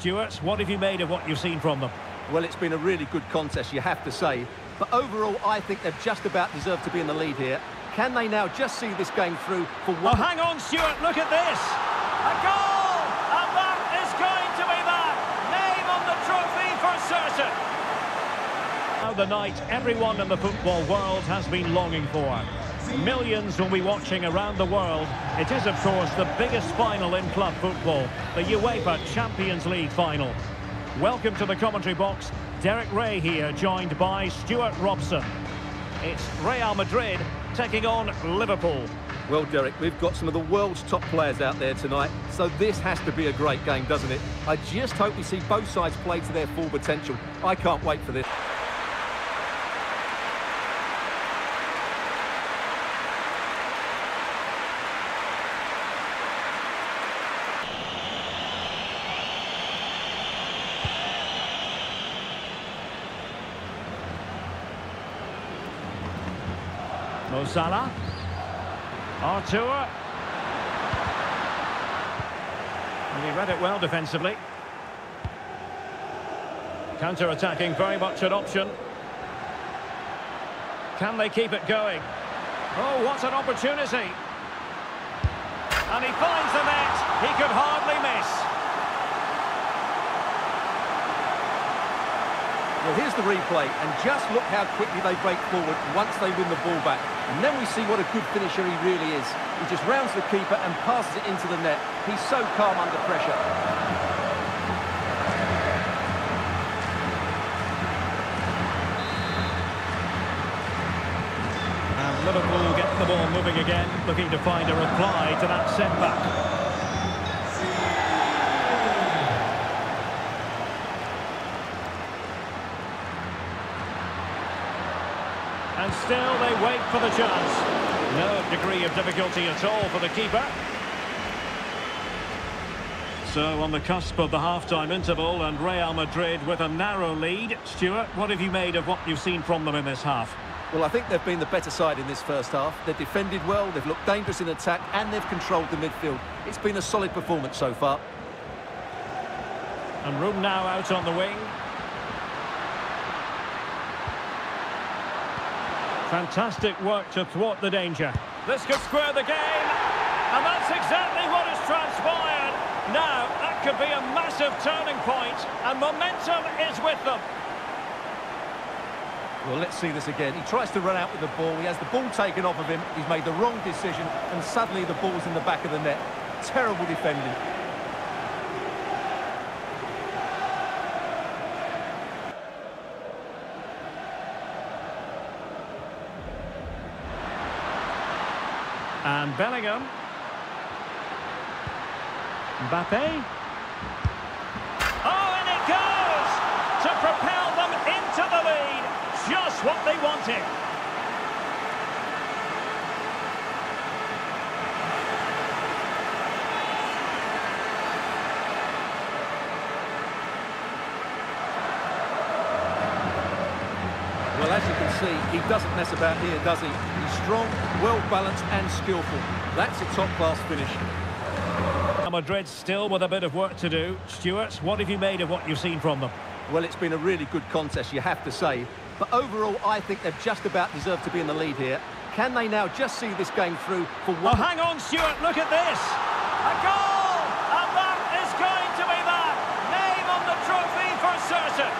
Stuart, what have you made of what you've seen from them? Well, it's been a really good contest, you have to say. But overall, I think they've just about deserved to be in the lead here. Can they now just see this game through for one? Oh, hang on, Stuart, look at this. A goal! And that is going to be that. Name on the trophy for certain. Now the night everyone in the football world has been longing for. Millions will be watching around the world. It is, of course, the biggest final in club football, the UEFA Champions League final. Welcome to the commentary box. Derek Ray here, joined by Stuart Robson. It's Real Madrid taking on Liverpool. Well, Derek, we've got some of the world's top players out there tonight, so this has to be a great game, doesn't it? I just hope we see both sides play to their full potential. I can't wait for this. Salah, Artur, and he read it well defensively. Counter-attacking, very much an option. Can they keep it going? Oh, what an opportunity! And he finds the net. He could hardly miss. Well, here's the replay, and just look how quickly they break forward once they win the ball back. And then we see what a good finisher he really is. He just rounds the keeper and passes it into the net. He's so calm under pressure. And Liverpool get the ball moving again, looking to find a reply to that setback. And still they wait for the chance. No degree of difficulty at all for the keeper. So on the cusp of the half-time interval, and Real Madrid with a narrow lead. Stuart, what have you made of what you've seen from them in this half? Well, I think they've been the better side in this first half. They've defended well, they've looked dangerous in attack, and they've controlled the midfield. It's been a solid performance so far. And room now out on the wing. Fantastic work to thwart the danger. This could square the game, and that's exactly what has transpired. Now, that could be a massive turning point, and momentum is with them. Well, let's see this again. He tries to run out with the ball. He has the ball taken off of him. He's made the wrong decision, and suddenly the ball's in the back of the net. Terrible defending. And Bellingham. Mbappe. Oh, and it goes! To propel them into the lead. Just what they wanted. Well, as you can see, he doesn't mess about here, does he? He's strong, well-balanced and skillful. That's a top-class finish. Madrid still with a bit of work to do. Stuart, what have you made of what you've seen from them? Well, it's been a really good contest, you have to say. But overall, I think they've just about deserved to be in the lead here. Can they now just see this game through for one? Oh, hang on, Stuart, look at this. A goal! And that is going to be that. Name on the trophy for certain.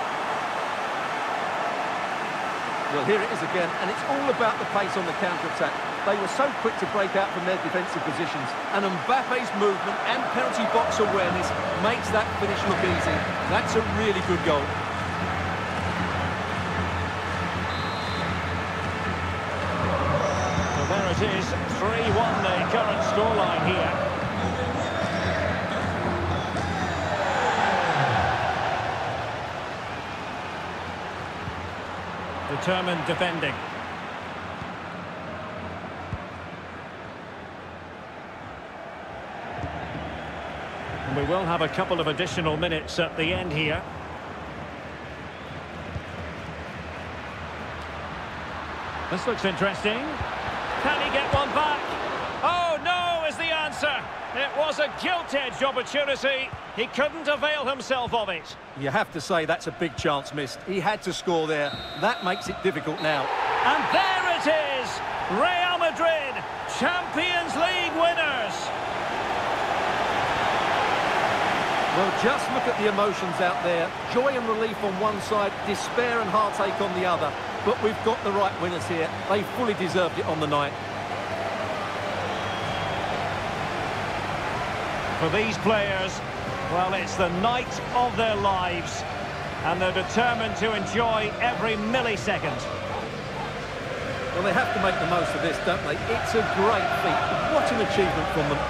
Well, here it is again, and it's all about the pace on the counter-attack. They were so quick to break out from their defensive positions, and Mbappe's movement and penalty box awareness makes that finish look easy. That's a really good goal. Well, there it is, 3-1 the current scoreline here. Determined defending. And we will have a couple of additional minutes at the end here. This looks interesting. Can he get one back? Oh no, is the answer. It was a gilt-edged opportunity. He couldn't avail himself of it. You have to say that's a big chance missed. He had to score there. That makes it difficult now. And there it is. Real Madrid, Champions League winners. Well, just look at the emotions out there. Joy and relief on one side, despair and heartache on the other. But we've got the right winners here. They fully deserved it on the night. For these players, well, it's the night of their lives, and they're determined to enjoy every millisecond. Well, they have to make the most of this, don't they? It's a great feat. What an achievement from them.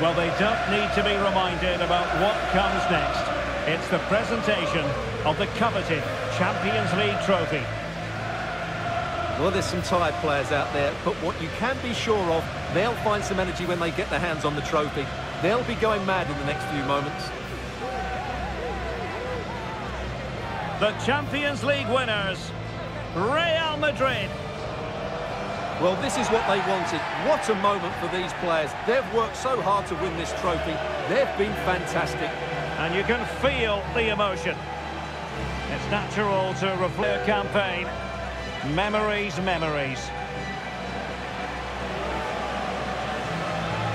Well, they don't need to be reminded about what comes next. It's the presentation of the coveted Champions League trophy. Well, there's some tired players out there, but what you can be sure of, they'll find some energy when they get their hands on the trophy. They'll be going mad in the next few moments. The Champions League winners, Real Madrid. Well, this is what they wanted. What a moment for these players. They've worked so hard to win this trophy. They've been fantastic. And you can feel the emotion. It's natural to reflect a campaign. Memories, memories.